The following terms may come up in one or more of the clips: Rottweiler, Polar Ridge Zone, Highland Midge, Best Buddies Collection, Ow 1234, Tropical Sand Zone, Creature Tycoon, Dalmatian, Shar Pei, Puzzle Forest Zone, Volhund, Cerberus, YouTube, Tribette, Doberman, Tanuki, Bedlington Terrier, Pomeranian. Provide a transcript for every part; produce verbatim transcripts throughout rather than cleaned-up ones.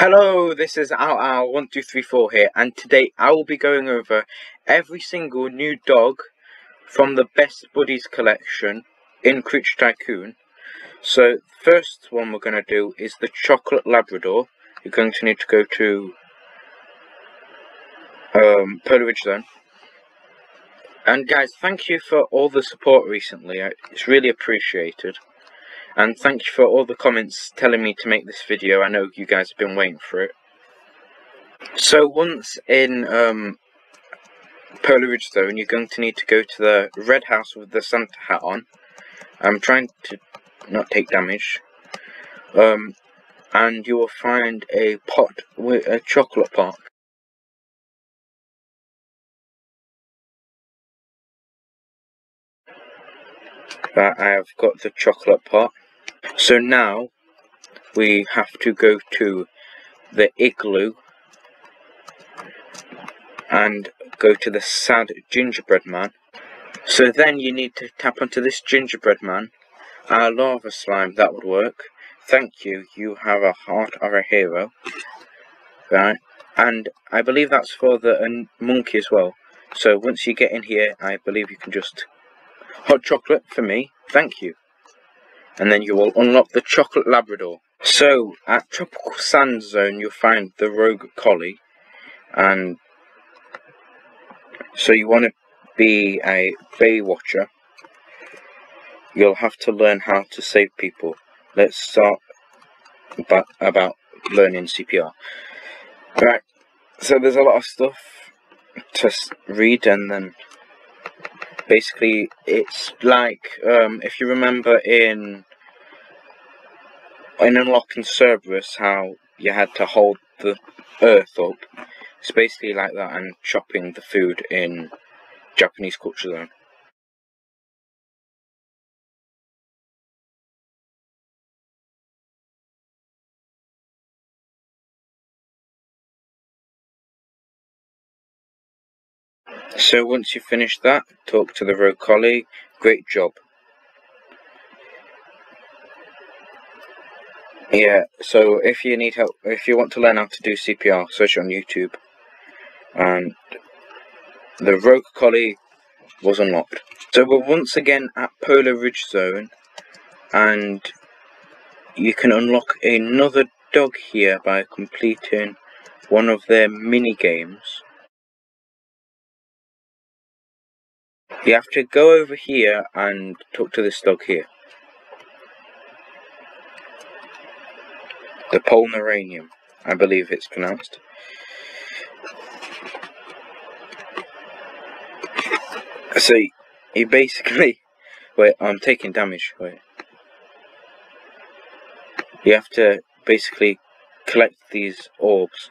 Hello, this is Ow one two three four here, and today I will be going over every single new dog from the Best Buddies Collection in Creature Tycoon. So, the first one we're going to do is the Chocolate Labrador. You're going to need to go to um, Polar Ridge Zone. And guys, thank you for all the support recently, it's really appreciated. And thank you for all the comments telling me to make this video. I know you guys have been waiting for it. So once in um, Polar Ridge Zone, you're going to need to go to the red house with the Santa hat on. I'm trying to not take damage. Um, and you will find a pot, with a chocolate pot. That I have got the chocolate pot. So now we have to go to the igloo and go to the sad gingerbread man. So then you need to tap onto this gingerbread man. Our lava slime, that would work. Thank you, you have a heart of a hero. Right, and I believe that's for the uh, monkey as well. So once you get in here, I believe you can just hot chocolate for me, thank you. And then you will unlock the Chocolate Labrador. So, at Tropical Sand Zone, you'll find the Rogue Collie. And so you want to be a bay watcher. You'll have to learn how to save people. Let's start about, about learning C P R. Right, so there's a lot of stuff to read and then basically, it's like, um, if you remember in in unlocking Cerberus, how you had to hold the earth up. It's basically like that, and chopping the food in Japanese Culture Zone. So once you finish that, talk to the Rogue Collie. Great job. Yeah, so if you need help, if you want to learn how to do C P R, search on YouTube. And the Rogue Collie was unlocked. So we're once again at Polar Ridge Zone. And you can unlock another dog here by completing one of their mini games. You have to go over here and talk to this dog here. The Pomeranian, I believe it's pronounced. So, you basically... Wait, I'm taking damage. Wait. You have to basically collect these orbs.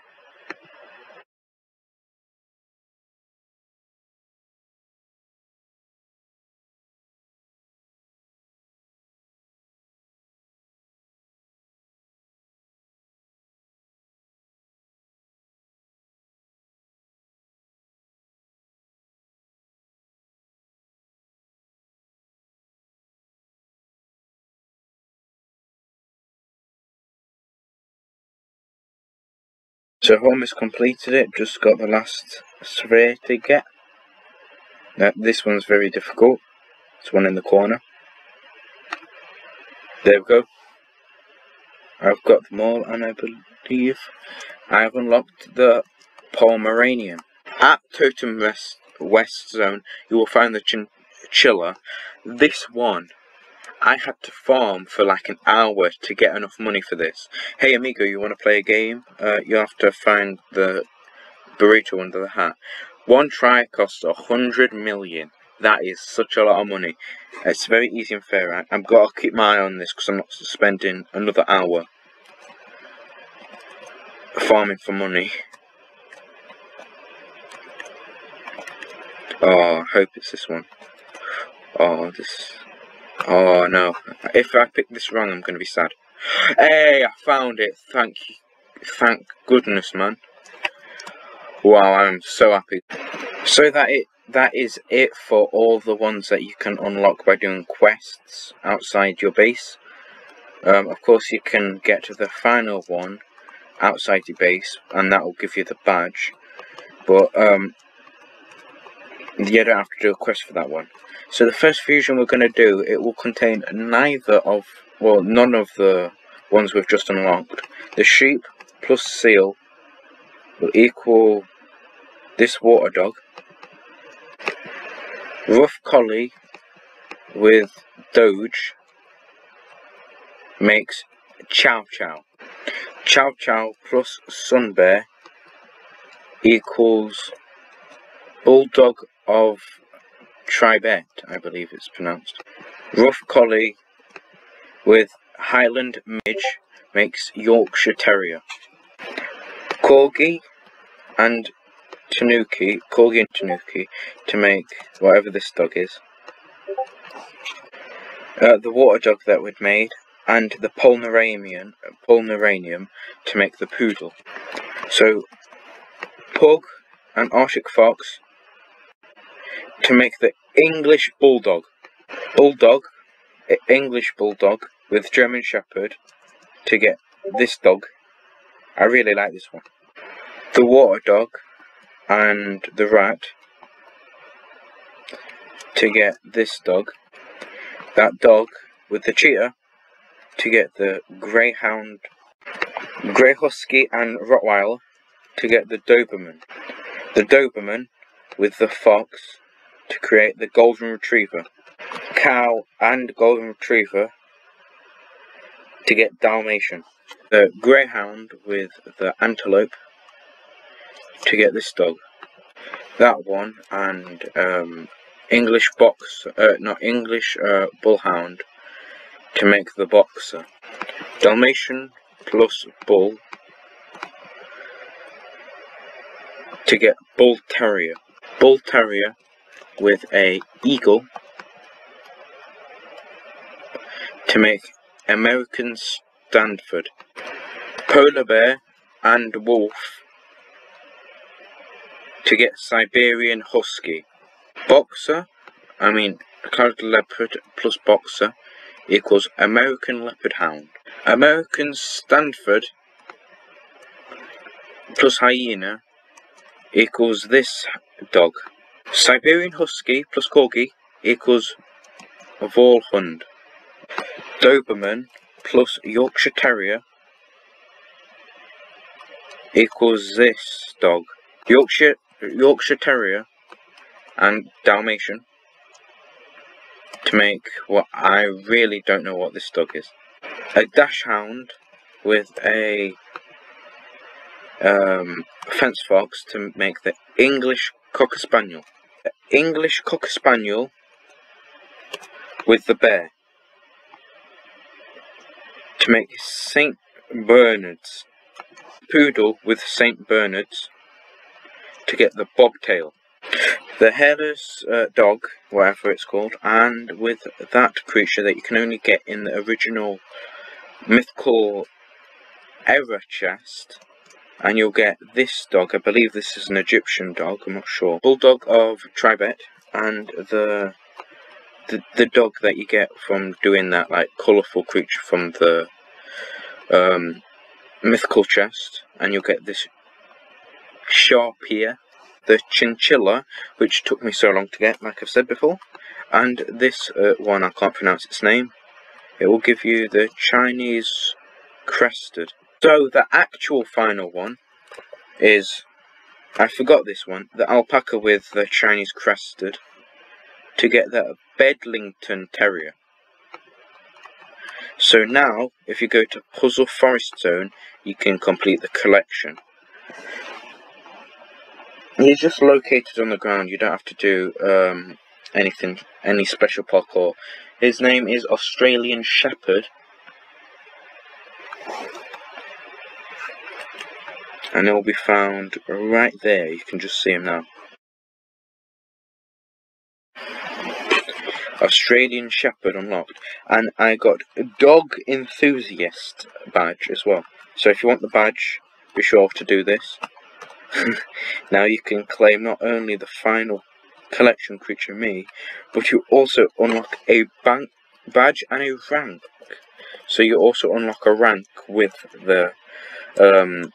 So home has completed it, just got the last spray to get. Now this one's very difficult, it's one in the corner. There we go. I've got them all, and I believe I've unlocked the Pomeranian. At Totem West, West Zone, you will find the chinchilla. This one, I had to farm for like an hour to get enough money for this. Hey amigo, you want to play a game? Uh, you have to find the burrito under the hat. One try costs a hundred million. That is such a lot of money. It's very easy and fair, right? I've got to keep my eye on this because I'm not spending another hour farming for money. Oh, I hope it's this one. Oh, this... Oh no, if I pick this wrong I'm going to be sad. Hey, I found it, thank you, thank goodness man. Wow, I'm so happy. So that it that is it for all the ones that you can unlock by doing quests outside your base. Um, of course you can get to the final one outside your base, and that will give you the badge. But um, you don't have to do a quest for that one. So the first fusion we're going to do, it will contain neither of, well, none of the ones we've just unlocked. The sheep plus seal will equal this water dog. Rough collie with doge makes chow chow. Chow chow plus sun bear equals bulldog of Tribette, I believe it's pronounced. Rough collie with Highland Midge makes Yorkshire Terrier. Corgi and Tanuki, Corgi and Tanuki, to make whatever this dog is. Uh, the water dog that we'd made, and the Pomeranian, Pomeranian to make the poodle. So, Pug and Arctic Fox to make the English Bulldog. Bulldog, English Bulldog with German Shepherd to get this dog. I really like this one. The water dog and the rat to get this dog. That dog with the cheetah to get the greyhound. Grey husky and Rottweiler to get the Doberman. The Doberman with the fox to create the golden retriever. Cow and golden retriever to get Dalmatian. The greyhound with the antelope to get this dog. That one and um, English box, uh, not English uh, bullhound to make the boxer. Dalmatian plus bull to get bull terrier. Bull terrier with a eagle to make American Stanford. Polar bear and wolf to get Siberian husky. Boxer, I mean clouded leopard plus boxer equals American leopard hound. American Stanford plus hyena equals this dog. Siberian husky plus corgi equals Volhund. Doberman plus Yorkshire Terrier equals this dog. Yorkshire Yorkshire Terrier and Dalmatian to make what I really don't know what this dog is. A dash hound with a um, fence fox to make the English Cocker Spaniel. The English Cocker Spaniel with the bear to make Saint Bernard's. Poodle with Saint Bernard's to get the bobtail. The hairless uh, dog, whatever it's called, and with that creature that you can only get in the original mythical era chest, and you'll get this dog. I believe this is an Egyptian dog, I'm not sure. Bulldog of Tribette, and the the, the dog that you get from doing that like colourful creature from the um, mythical chest, and you'll get this Shar Pei. The chinchilla, which took me so long to get, like I've said before, and this uh, one, I can't pronounce its name. It will give you the Chinese crested. So the actual final one is, I forgot this one, the alpaca with the Chinese crested to get the Bedlington Terrier. So now, if you go to Puzzle Forest Zone, you can complete the collection. You're just located on the ground, you don't have to do um, anything, any special parkour. His name is Australian Shepherd. And it will be found right there, you can just see him now. Australian Shepherd unlocked. And I got Dog Enthusiast badge as well. So if you want the badge, be sure to do this. Now you can claim not only the final collection creature me, but you also unlock a bank badge and a rank. So you also unlock a rank with the um,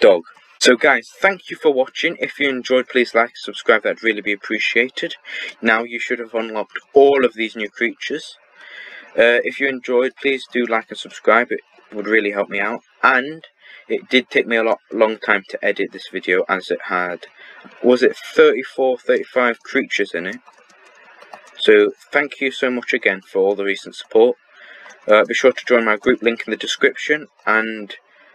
dog. So guys, thank you for watching. If you enjoyed, please like, subscribe, that'd really be appreciated. Now you should have unlocked all of these new creatures. Uh, if you enjoyed, please do like and subscribe, it would really help me out. And it did take me a lot long time to edit this video, as it had, was it thirty-four, thirty-five creatures in it. So thank you so much again for all the recent support. Uh, be sure to join my group, link in the description, and